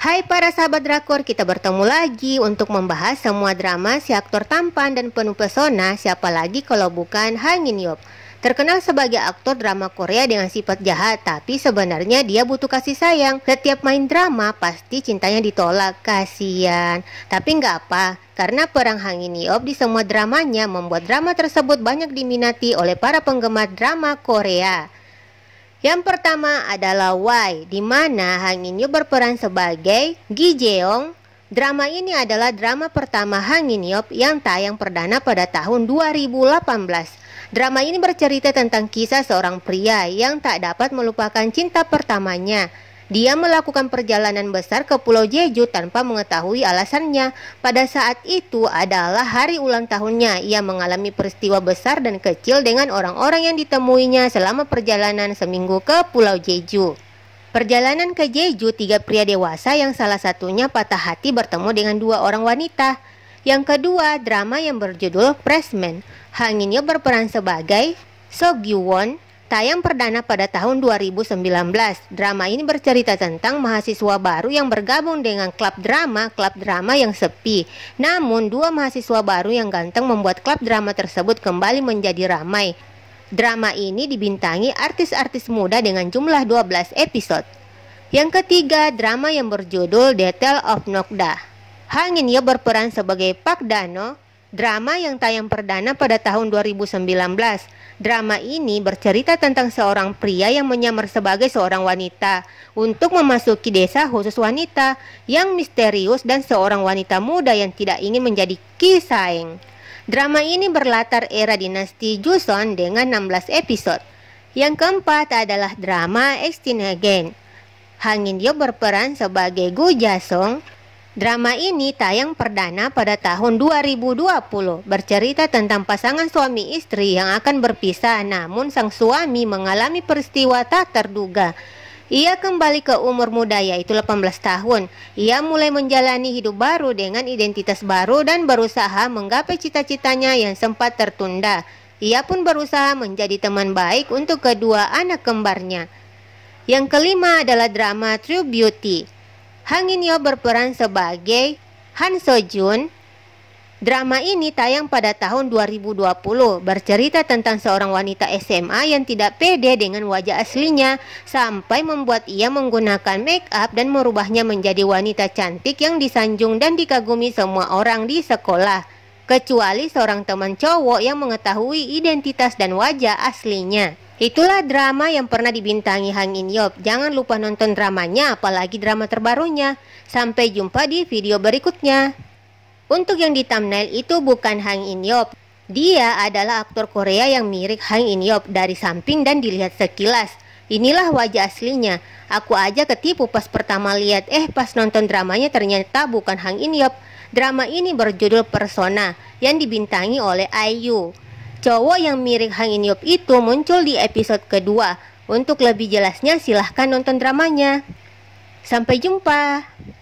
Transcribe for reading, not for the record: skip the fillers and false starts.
Hai para sahabat drakor, kita bertemu lagi untuk membahas semua drama si aktor tampan dan penuh pesona. Siapa lagi kalau bukan Hwang In Yeop. Terkenal sebagai aktor drama Korea dengan sifat jahat, tapi sebenarnya dia butuh kasih sayang. Setiap main drama pasti cintanya ditolak, kasihan. Tapi nggak apa, karena peran Hwang In Yeop di semua dramanya membuat drama tersebut banyak diminati oleh para penggemar drama Korea. Yang pertama adalah Why, di mana Hwang In Yeop berperan sebagai Gi Jeong. Drama ini adalah drama pertama Hwang In Yeop yang tayang perdana pada tahun 2018. Drama ini bercerita tentang kisah seorang pria yang tak dapat melupakan cinta pertamanya. Dia melakukan perjalanan besar ke Pulau Jeju tanpa mengetahui alasannya. Pada saat itu adalah hari ulang tahunnya. Ia mengalami peristiwa besar dan kecil dengan orang-orang yang ditemuinya selama perjalanan seminggu ke Pulau Jeju. Perjalanan ke Jeju, 3 pria dewasa yang salah satunya patah hati bertemu dengan 2 orang wanita. Yang kedua, drama yang berjudul Freshman. Hwang In Yeop berperan sebagai Sogyu Won. Tayang perdana pada tahun 2019, drama ini bercerita tentang mahasiswa baru yang bergabung dengan klub drama yang sepi. Namun, 2 mahasiswa baru yang ganteng membuat klub drama tersebut kembali menjadi ramai. Drama ini dibintangi artis-artis muda dengan jumlah 12 episode. Yang ketiga, drama yang berjudul The Tale of Nokdu. Hwang In Yeop berperan sebagai Pak Dano. Drama yang tayang perdana pada tahun 2019. Drama ini bercerita tentang seorang pria yang menyamar sebagai seorang wanita untuk memasuki desa khusus wanita yang misterius dan seorang wanita muda yang tidak ingin menjadi kisaheng. Drama ini berlatar era dinasti Joseon dengan 16 episode. Yang keempat adalah drama 18 Again. Hwang In Yeop berperan sebagai Gu Ja Sung. Drama ini tayang perdana pada tahun 2020, bercerita tentang pasangan suami istri yang akan berpisah, namun sang suami mengalami peristiwa tak terduga. Ia kembali ke umur muda, yaitu 18 tahun. Ia mulai menjalani hidup baru dengan identitas baru dan berusaha menggapai cita-citanya yang sempat tertunda. Ia pun berusaha menjadi teman baik untuk kedua anak kembarnya. Yang kelima adalah drama True Beauty. Hwang In Yeop berperan sebagai Han Sojun. Drama ini tayang pada tahun 2020, bercerita tentang seorang wanita SMA yang tidak pede dengan wajah aslinya sampai membuat ia menggunakan make up dan merubahnya menjadi wanita cantik yang disanjung dan dikagumi semua orang di sekolah, kecuali seorang teman cowok yang mengetahui identitas dan wajah aslinya. Itulah drama yang pernah dibintangi Hwang In Yeop. Jangan lupa nonton dramanya, apalagi drama terbarunya. Sampai jumpa di video berikutnya. Untuk yang di thumbnail itu bukan Hwang In Yeop. Dia adalah aktor Korea yang mirip Hwang In Yeop dari samping dan dilihat sekilas. Inilah wajah aslinya. Aku aja ketipu pas pertama lihat, pas nonton dramanya ternyata bukan Hwang In Yeop. Drama ini berjudul Persona yang dibintangi oleh IU. Cowok yang mirip Hwang In Yeop itu muncul di episode kedua. Untuk lebih jelasnya silahkan nonton dramanya. Sampai jumpa.